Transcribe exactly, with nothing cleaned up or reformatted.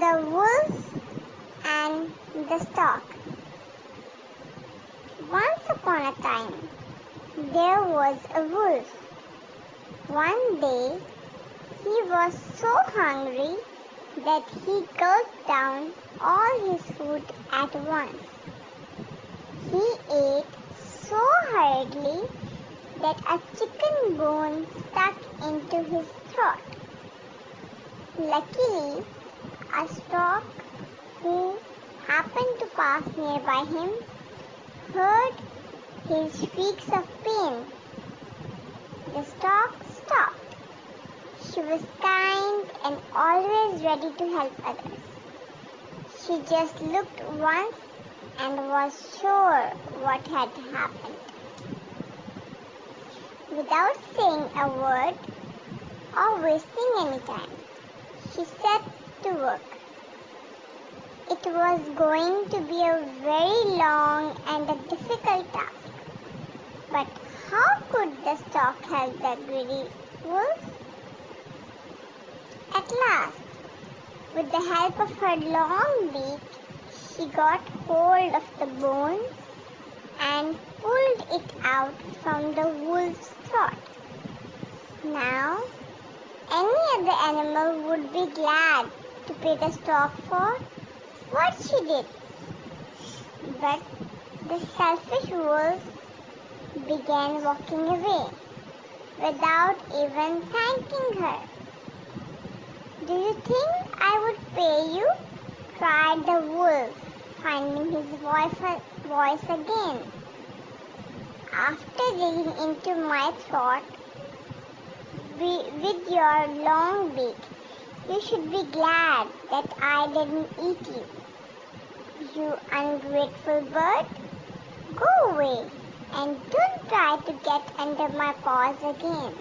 the wolf and the stork. Once upon a time, there was a wolf. One day, he was so hungry that he gulped down all his food at once. He ate so hurriedly that a chicken bone stuck into his throat. Luckily, a stork who happened to pass nearby him heard his shrieks of pain. The stork stopped. She was kind and always ready to help others. She just looked once and was sure what had happened. Without saying a word or wasting any time, she set to work. It was going to be a very long and a difficult task. But how could the stork help the greedy wolf? At last, with the help of her long beak, she got hold of the bone and pulled it out from the wolf's throat. Now, any other animal would be glad to pay the stork for what she did. But the selfish wolf began walking away without even thanking her. "Do you think I would pay you?" cried the wolf, finding his voice again. "After digging into my throat with your long beak, you should be glad that I didn't eat you. You ungrateful bird, go away and don't try to get under my paws again."